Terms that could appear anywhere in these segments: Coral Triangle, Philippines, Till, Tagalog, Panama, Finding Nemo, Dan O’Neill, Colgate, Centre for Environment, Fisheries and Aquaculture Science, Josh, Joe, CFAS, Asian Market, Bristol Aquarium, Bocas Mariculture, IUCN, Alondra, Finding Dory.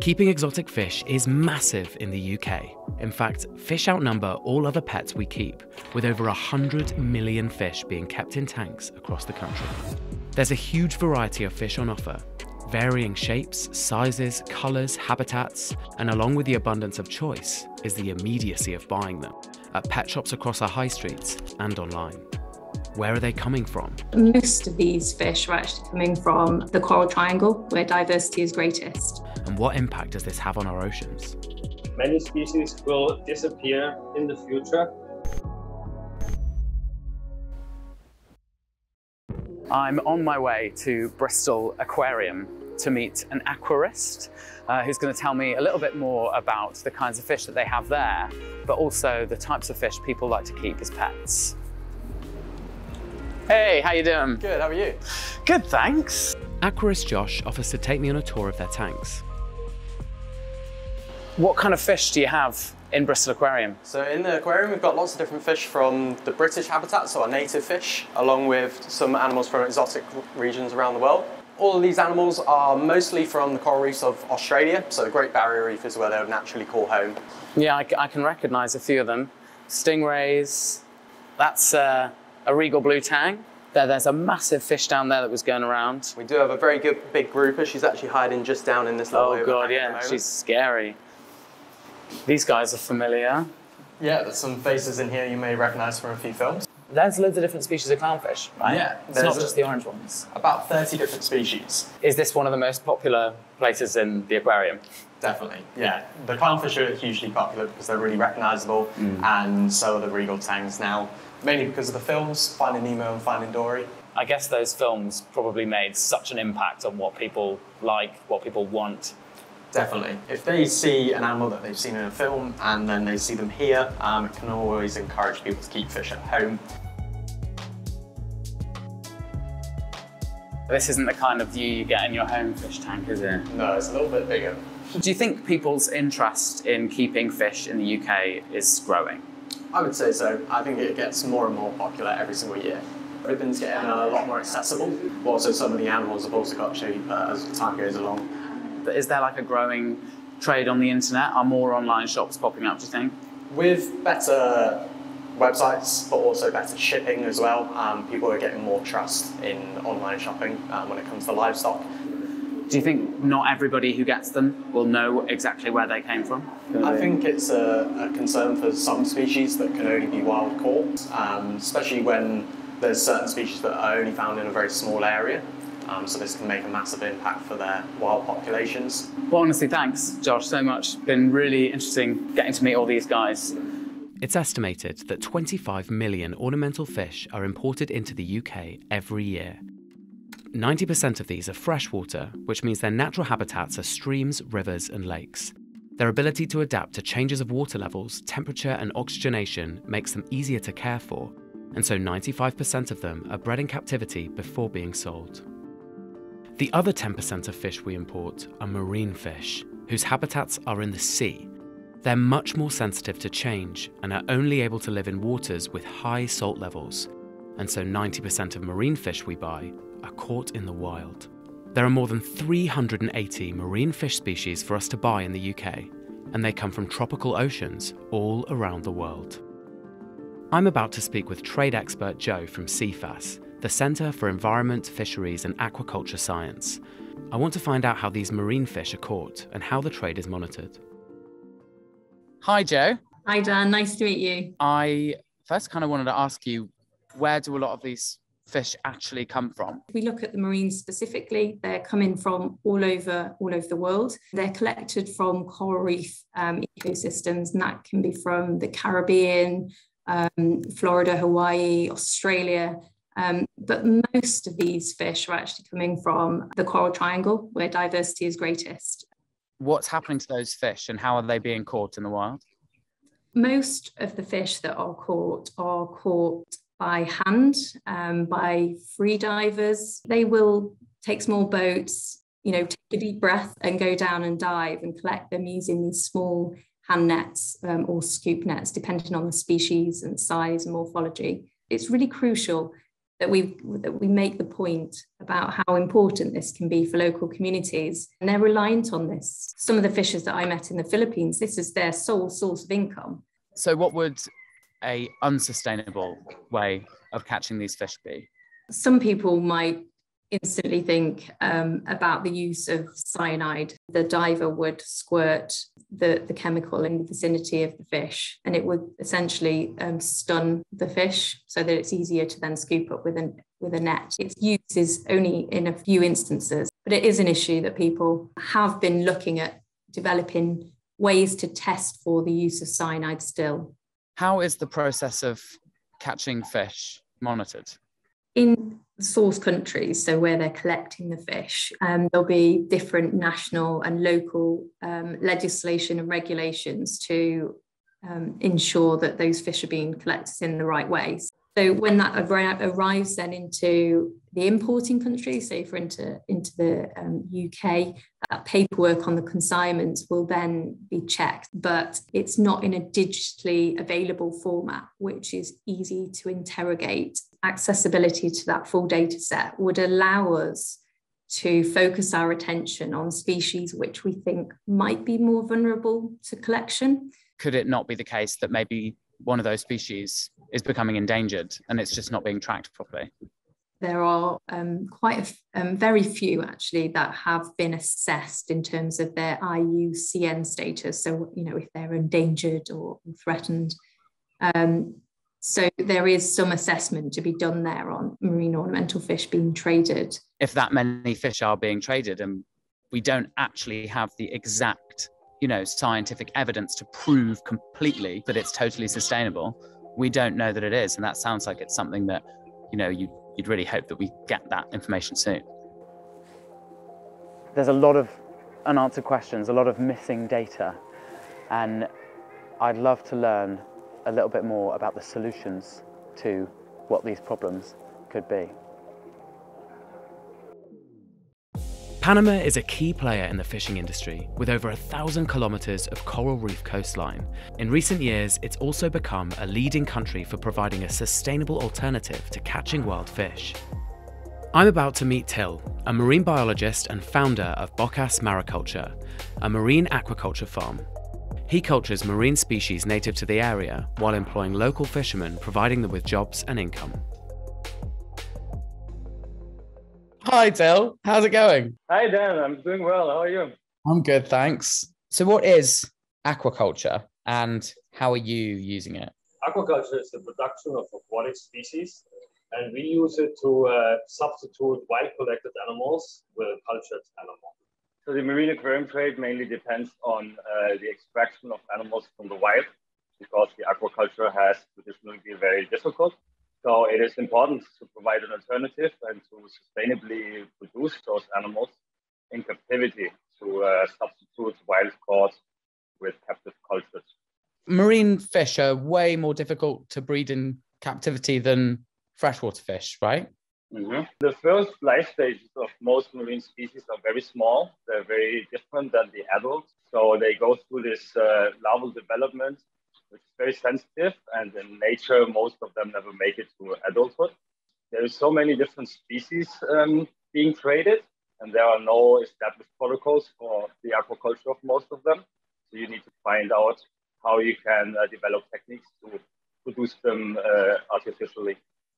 Keeping exotic fish is massive in the UK. In fact, fish outnumber all other pets we keep, with over 100 million fish being kept in tanks across the country. There's a huge variety of fish on offer, varying shapes, sizes, colours, habitats, and along with the abundance of choice is the immediacy of buying them, at pet shops across our high streets and online. Where are they coming from? Most of these fish are actually coming from the Coral Triangle, where diversity is greatest. And what impact does this have on our oceans? Many species will disappear in the future. I'm on my way to Bristol Aquarium to meet an aquarist who's going to tell me a little bit more about the kinds of fish that they have there, but also the types of fish people like to keep as pets. Hey, how you doing? Good, how are you? Good, thanks. Aquarist Josh offers to take me on a tour of their tanks. What kind of fish do you have in Bristol Aquarium? So in the aquarium, we've got lots of different fish from the British habitat, so our native fish, along with some animals from exotic regions around the world. All of these animals are mostly from the coral reefs of Australia, so the Great Barrier Reef is where they would naturally call home. Yeah, I can recognise a few of them. Stingrays, that's a regal blue tang. There's a massive fish down there that was going around. We do have a very good big grouper. She's actually hiding just down in this little... Oh God, yeah, she's scary. These guys are familiar. Yeah, there's some faces in here you may recognise from a few films. There's loads of different species of clownfish, right? Yeah. It's not just the orange ones. About 30 different species. Is this one of the most popular places in the aquarium? Definitely, yeah. The clownfish are hugely popular because they're really recognisable, and so are the regal tangs now. Mainly because of the films, Finding Nemo and Finding Dory. I guess those films probably made such an impact on what people like, what people want. Definitely. If they see an animal that they've seen in a film and then they see them here, it can always encourage people to keep fish at home. This isn't the kind of view you get in your home fish tank, is it? No, it's a little bit bigger. Do you think people's interest in keeping fish in the UK is growing? I would say so. I think it gets more and more popular every single year. Everything's getting a lot more accessible. Also, some of the animals have also got cheaper as the time goes along. But is there like a growing trade on the internet? Are more online shops popping up, do you think? With better websites, but also better shipping as well, people are getting more trust in online shopping when it comes to livestock. Do you think not everybody who gets them will know exactly where they came from? I think it's a concern for some species that can only be wild caught, especially when there's certain species that are only found in a very small area. So this can make a massive impact for their wild populations. Well, honestly, thanks, Josh, so much. It's been really interesting getting to meet all these guys. It's estimated that 25 million ornamental fish are imported into the UK every year. 90% of these are freshwater, which means their natural habitats are streams, rivers, and lakes. Their ability to adapt to changes of water levels, temperature, and oxygenation makes them easier to care for, and so 95% of them are bred in captivity before being sold. The other 10% of fish we import are marine fish, whose habitats are in the sea. They're much more sensitive to change and are only able to live in waters with high salt levels, and so 90% of marine fish we buy are caught in the wild. There are more than 380 marine fish species for us to buy in the UK, and they come from tropical oceans all around the world. I'm about to speak with trade expert Joe from CFAS, the Centre for Environment, Fisheries and Aquaculture Science. I want to find out how these marine fish are caught and how the trade is monitored. Hi, Joe. Hi, Dan. Nice to meet you. I first kind of wanted to ask you, where do a lot of these fish actually come from? If we look at the marine specifically, they're coming from all over the world. They're collected from coral reef ecosystems, and that can be from the Caribbean, Florida, Hawaii, Australia. But most of these fish are actually coming from the Coral Triangle, where diversity is greatest. What's happening to those fish and how are they being caught in the wild? Most of the fish that are caught by hand, by free divers. They will take small boats, you know, take a deep breath and go down and dive and collect them using these small hand nets or scoop nets, depending on the species and size and morphology. It's really crucial that we make the point about how important this can be for local communities. And they're reliant on this. Some of the fishers that I met in the Philippines, this is their sole source of income. So what would an unsustainable way of catching these fish be? Some people might instantly think about the use of cyanide. The diver would squirt the chemical in the vicinity of the fish, and it would essentially stun the fish so that it's easier to then scoop up with a net. Its use is only in a few instances, but it is an issue that people have been looking at developing ways to test for the use of cyanide still. How is the process of catching fish monitored? In source countries, so where they're collecting the fish, there'll be different national and local legislation and regulations to ensure that those fish are being collected in the right ways. So when that arrives then into the importing country, say for into the UK, that paperwork on the consignments will then be checked, but it's not in a digitally available format, which is easy to interrogate. Accessibility to that full data set would allow us to focus our attention on species which we think might be more vulnerable to collection. Could it not be the case that maybe one of those species is becoming endangered and it's just not being tracked properly? There are very few actually that have been assessed in terms of their IUCN status. So, you know, if they're endangered or threatened. So there is some assessment to be done there on marine ornamental fish being traded. If that many fish are being traded and we don't actually have the exact, you know, scientific evidence to prove completely that it's totally sustainable, we don't know that it is. And that sounds like it's something that, you know, you'd really hope that we get that information soon. There's a lot of unanswered questions, a lot of missing data, and I'd love to learn a little bit more about the solutions to what these problems could be. Panama is a key player in the fishing industry, with over 1,000 kilometres of coral reef coastline. In recent years, it's also become a leading country for providing a sustainable alternative to catching wild fish. I'm about to meet Till, a marine biologist and founder of Bocas Mariculture, a marine aquaculture farm. He cultures marine species native to the area while employing local fishermen, providing them with jobs and income. Hi, Till. How's it going? Hi, Dan. I'm doing well. How are you? I'm good, thanks. So what is aquaculture and how are you using it? Aquaculture is the production of aquatic species, and we use it to substitute wild-collected animals with a cultured animal. So the marine aquarium trade mainly depends on the extraction of animals from the wild, because the aquaculture has traditionally been very difficult. So it is important to provide an alternative and to sustainably produce those animals in captivity to substitute wild caught with captive cultures. Marine fish are way more difficult to breed in captivity than freshwater fish, right? Mm-hmm. The first life stages of most marine species are very small. They're very different than the adults. So they go through this larval development, which is very sensitive, and in nature, most of them never make it to adulthood. There are so many different species being traded, and there are no established protocols for the aquaculture of most of them. So you need to find out how you can develop techniques to produce them artificially.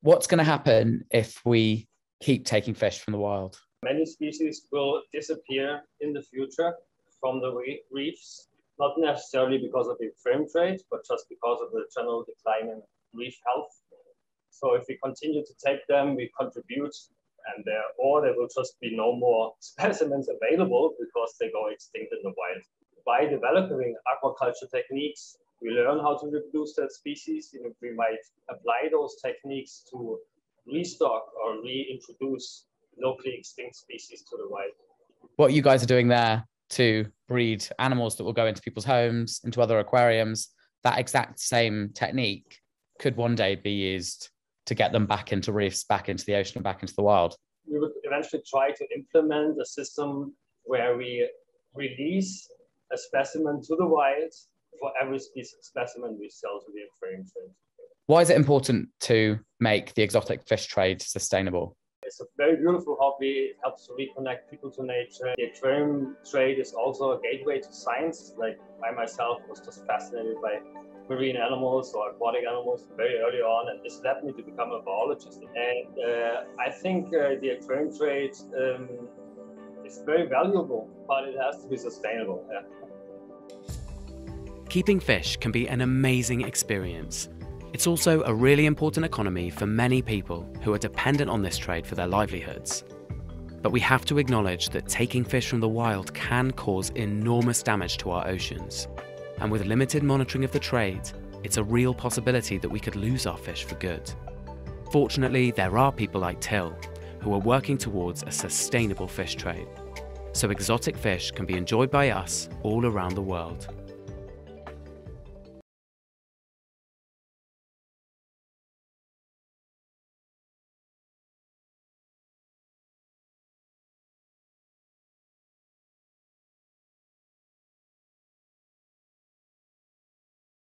What's going to happen if we keep taking fish from the wild? Many species will disappear in the future from the reefs. Not necessarily because of the frame trade, but just because of the general decline in reef health. So if we continue to take them, we contribute, and there will just be no more specimens available because they go extinct in the wild. By developing aquaculture techniques, we learn how to reproduce that species. You know, we might apply those techniques to restock or reintroduce locally extinct species to the wild. What you guys are doing there to breed animals that will go into people's homes, into other aquariums, that exact same technique could one day be used to get them back into reefs, back into the ocean, back into the wild. We would eventually try to implement a system where we release a specimen to the wild for every specimen we sell to the aquarium trade. Why is it important to make the exotic fish trade sustainable? It's a very beautiful hobby. It helps to reconnect people to nature. The aquarium trade is also a gateway to science. Like, I myself was just fascinated by marine animals or aquatic animals very early on, and this led me to become a biologist. And I think the aquarium trade is very valuable, but it has to be sustainable. Yeah. Keeping fish can be an amazing experience. It's also a really important economy for many people who are dependent on this trade for their livelihoods. But we have to acknowledge that taking fish from the wild can cause enormous damage to our oceans. And with limited monitoring of the trade, it's a real possibility that we could lose our fish for good. Fortunately, there are people like Till who are working towards a sustainable fish trade, so exotic fish can be enjoyed by us all around the world.